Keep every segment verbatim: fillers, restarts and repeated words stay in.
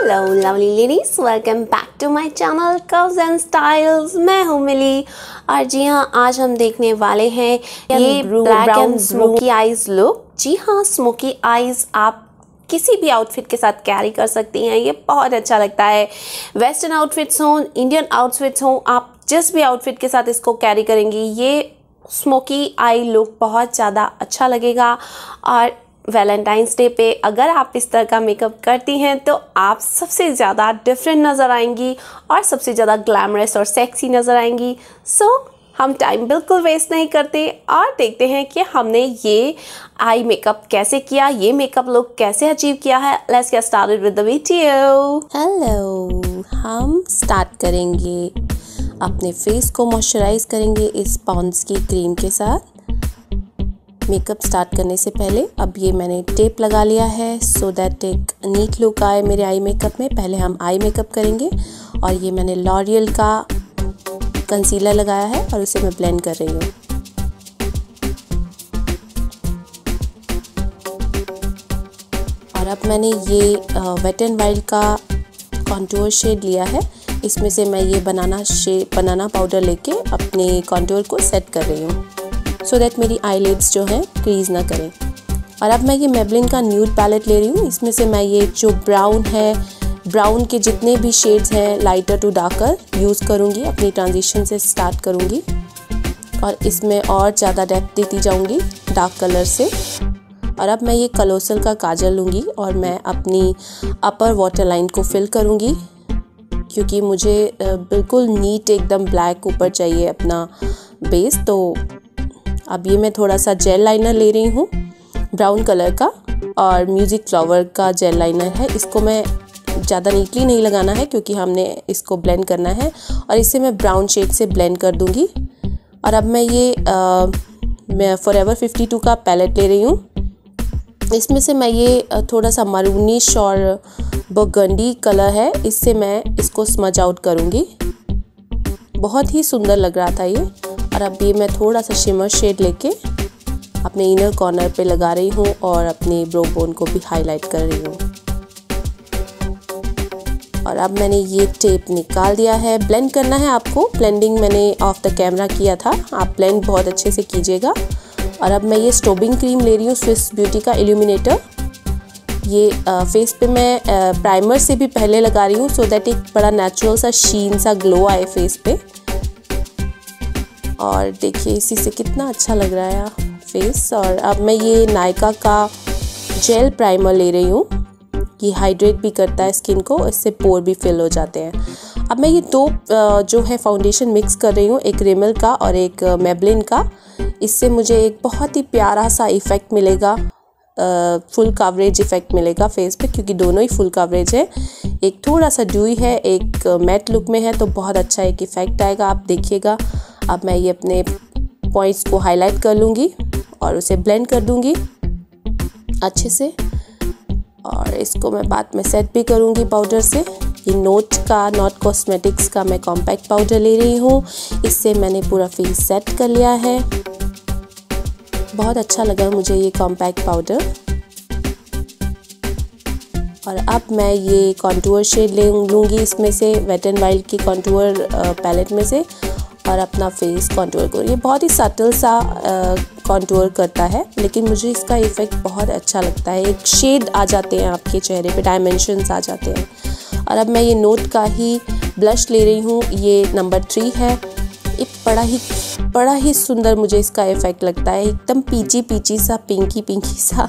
Hello lovely ladies, welcome back to my channel Curves and Styles. मैं हूँ मिली और जी हाँ आज हम देखने वाले हैं ये black and smoky eyes look. जी हाँ, स्मोकी आईज आप किसी भी आउटफिट के साथ कैरी कर सकती हैं, ये बहुत अच्छा लगता है। वेस्टर्न आउटफिट्स हों, इंडियन आउटफिट्स हों, आप जिस भी आउटफिट के साथ इसको कैरी करेंगी ये स्मोकी आई लुक बहुत ज़्यादा अच्छा लगेगा। और वैलेंटाइंस डे पे अगर आप इस तरह का मेकअप करती हैं तो आप सबसे ज़्यादा डिफरेंट नज़र आएंगी और सबसे ज़्यादा ग्लैमरस और सेक्सी नज़र आएंगी। सो so, हम टाइम बिल्कुल वेस्ट नहीं करते और देखते हैं कि हमने ये आई मेकअप कैसे किया, ये मेकअप लुक कैसे अचीव किया है। Let's get started with the video. Hello, हम स्टार्ट करेंगे, अपने फेस को मॉइस्चराइज करेंगे इस पॉन्ड्स की क्रीम के साथ। मेकअप स्टार्ट करने से पहले अब ये मैंने टेप लगा लिया है सो दैट एक नीट लुक आए मेरे आई मेकअप में। पहले हम आई मेकअप करेंगे और ये मैंने लॉरियल का कंसीलर लगाया है और उसे मैं ब्लेंड कर रही हूँ। और अब मैंने ये वेट एंड वाइल्ड का कॉन्टूर शेड लिया है, इसमें से मैं ये बनाना शेड बनाना पाउडर लेके अपने कॉन्टूर को सेट कर रही हूँ सो दैट मेरी आईलिड्स जो है क्रीज ना करें। और अब मैं ये मेबलिन का न्यूड पैलेट ले रही हूँ, इसमें से मैं ये जो ब्राउन है, ब्राउन के जितने भी शेड्स हैं लाइटर टू डार्कर यूज़ करूँगी, अपनी ट्रांजिशन से स्टार्ट करूँगी और इसमें और ज़्यादा डेप्थ देती जाऊँगी डार्क कलर से। और अब मैं ये कलोसल का काजल लूँगी और मैं अपनी अपर वाटर लाइन को फिल करूँगी क्योंकि मुझे बिल्कुल नीट एकदम ब्लैक ऊपर चाहिए अपना बेस। तो अब ये मैं थोड़ा सा जेल लाइनर ले रही हूँ ब्राउन कलर का और म्यूज़िक फ्लावर का जेल लाइनर है, इसको मैं ज़्यादा नीटली नहीं लगाना है क्योंकि हमने इसको ब्लेंड करना है और इसे मैं ब्राउन शेड से ब्लेंड कर दूँगी। और अब मैं ये आ, मैं फॉरएवर फिफ्टी टू का पैलेट ले रही हूँ, इसमें से मैं ये थोड़ा सा मरूनिश और बर्गंडी कलर है, इससे मैं इसको स्मज आउट करूँगी। बहुत ही सुंदर लग रहा था ये। और अब ये मैं थोड़ा सा शिमर शेड लेके अपने इनर कॉर्नर पे लगा रही हूँ और अपने ब्रो बोन को भी हाईलाइट कर रही हूँ। और अब मैंने ये टेप निकाल दिया है, ब्लेंड करना है आपको, ब्लेंडिंग मैंने ऑफ द कैमरा किया था, आप ब्लेंड बहुत अच्छे से कीजिएगा। और अब मैं ये स्ट्रोबिंग क्रीम ले रही हूँ स्विस ब्यूटी का इल्यूमिनेटर, ये फेस पे मैं प्राइमर से भी पहले लगा रही हूँ सो दैट एक बड़ा नेचुरल सा शीन सा ग्लो आए फेस पे। और देखिए इसी से कितना अच्छा लग रहा है फेस। और अब मैं ये नायका का जेल प्राइमर ले रही हूँ, ये हाइड्रेट भी करता है स्किन को, इससे पोर भी फिल हो जाते हैं। अब मैं ये दो जो है फाउंडेशन मिक्स कर रही हूँ, एक रिमेल का और एक मेबलिन का, इससे मुझे एक बहुत ही प्यारा सा इफ़ेक्ट मिलेगा, फुल कवरेज इफ़ेक्ट मिलेगा फेस पे क्योंकि दोनों ही फुल कवरेज है। एक थोड़ा सा ड्यूई है, एक मैट लुक में है, तो बहुत अच्छा एक इफ़ेक्ट आएगा, आप देखिएगा। अब मैं ये अपने पॉइंट्स को हाईलाइट कर लूँगी और उसे ब्लेंड कर दूँगी अच्छे से और इसको मैं बाद में सेट भी करूँगी पाउडर से। ये नोट का नॉट कॉस्मेटिक्स का मैं कॉम्पैक्ट पाउडर ले रही हूँ, इससे मैंने पूरा फेस सेट कर लिया है, बहुत अच्छा लगा मुझे ये कॉम्पैक्ट पाउडर। और अब मैं ये कॉन्टूर शेड ले लूँगी इसमें से वेट एंड वाइल्ड की कॉन्टूर पैलेट में से और अपना फेस कॉन्टूर को, ये बहुत ही सटल सा कॉन्टूर करता है लेकिन मुझे इसका इफ़ेक्ट बहुत अच्छा लगता है, एक शेड आ जाते हैं आपके चेहरे पे, डायमेंशंस आ जाते हैं। और अब मैं ये नोट का ही ब्लश ले रही हूँ, ये नंबर थ्री है, ये बड़ा ही बड़ा ही सुंदर मुझे इसका इफ़ेक्ट लगता है, एकदम पीची पीची सा पिंकी पिंकी सा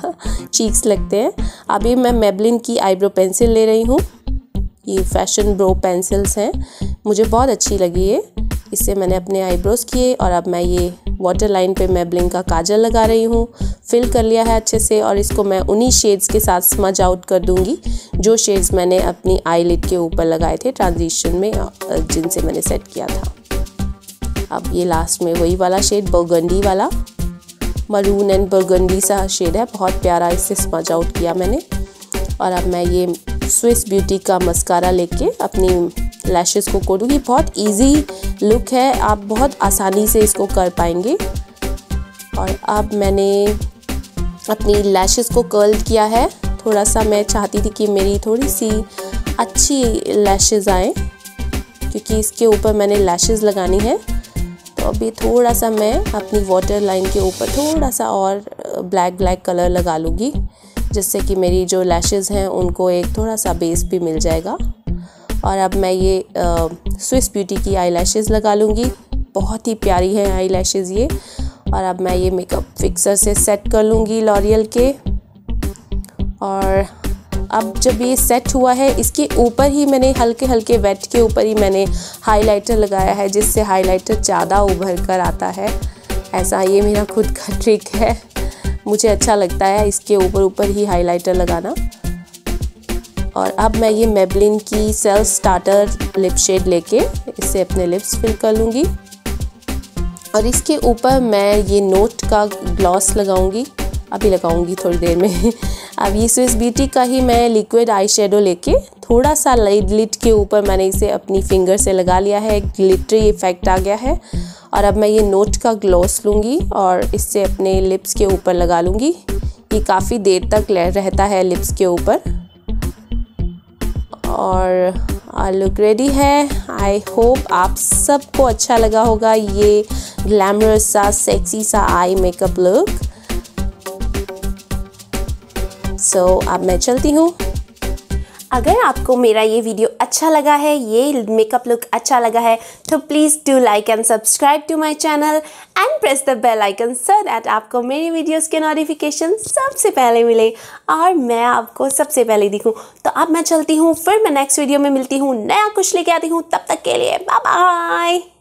चीक्स लगते हैं। अभी मैं मेबलिन की आईब्रो पेंसिल ले रही हूँ, ये फैशन ब्रो पेंसिल्स हैं, मुझे बहुत अच्छी लगी ये, इससे मैंने अपने आईब्रोज किए। और अब मैं ये वाटर लाइन पे मेबलिन का काजल लगा रही हूँ, फिल कर लिया है अच्छे से और इसको मैं उन्हीं शेड्स के साथ स्मज आउट कर दूँगी जो शेड्स मैंने अपनी आईलिड के ऊपर लगाए थे ट्रांजिशन में, जिनसे मैंने सेट किया था। अब ये लास्ट में वही वाला शेड, बर्गंडी वाला, मरून एंड बर्गंडी सा शेड है, बहुत प्यारा, इससे स्मज आउट किया मैंने। और अब मैं ये स्विस ब्यूटी का मस्कारा लेके अपनी लैशेस को कोडूँगी, बहुत इजी लुक है, आप बहुत आसानी से इसको कर पाएंगे। और अब मैंने अपनी लैशेस को कर्ल किया है थोड़ा सा, मैं चाहती थी कि मेरी थोड़ी सी अच्छी लैशेस आए, क्योंकि इसके ऊपर मैंने लैशेस लगानी है। तो अभी थोड़ा सा मैं अपनी वाटर लाइन के ऊपर थोड़ा सा और ब्लैक ब्लैक कलर लगा लूँगी, जिससे कि मेरी जो लैशेस हैं उनको एक थोड़ा सा बेस भी मिल जाएगा। और अब मैं ये स्विस ब्यूटी की आई लैशेस लगा लूँगी, बहुत ही प्यारी है आई लैशेस ये। और अब मैं ये मेकअप फिक्सर से सेट कर लूँगी लॉरियल के। और अब जब ये सेट हुआ है, इसके ऊपर ही मैंने हल्के हल्के वेट के ऊपर ही मैंने हाइलाइटर लगाया है, जिससे हाइलाइटर ज़्यादा उभर कर आता है। ऐसा ये मेरा खुद का ट्रिक है, मुझे अच्छा लगता है इसके ऊपर ऊपर ही हाइलाइटर लगाना। और अब मैं ये मेबलिन की सेल्फ स्टार्टर लिप शेड लेके इससे अपने लिप्स फिल कर लूँगी। और इसके ऊपर मैं ये नोट का ग्लॉस लगाऊँगी, अभी लगाऊँगी थोड़ी देर में। अब ये स्विस ब्यूटी का ही मैं लिक्विड आई शेडो लेके थोड़ा सा लाइट लिड के ऊपर मैंने इसे अपनी फिंगर से लगा लिया है, एक ग्लिटरी इफेक्ट आ गया है। और अब मैं ये नोट का ग्लॉस लूँगी और इससे अपने लिप्स के ऊपर लगा लूँगी। ये काफ़ी देर तक रहता है लिप्स के ऊपर। और आई लुक रेडी है। आई होप आप सबको अच्छा लगा होगा ये ग्लैमरस सा सेक्सी सा eye makeup look. So so, अब मैं चलती हूँ। अगर आपको मेरा ये वीडियो अच्छा लगा है, ये मेकअप लुक अच्छा लगा है, तो please do like and subscribe to my channel and press the bell icon so that आपको मेरी वीडियोस के नोटिफिकेशन सबसे पहले मिले और मैं आपको सबसे पहले दिखूं। तो अब मैं चलती हूँ, फिर मैं नेक्स्ट वीडियो में मिलती हूँ, नया कुछ लेके आती हूँ। तब तक के लिए बाय बाय।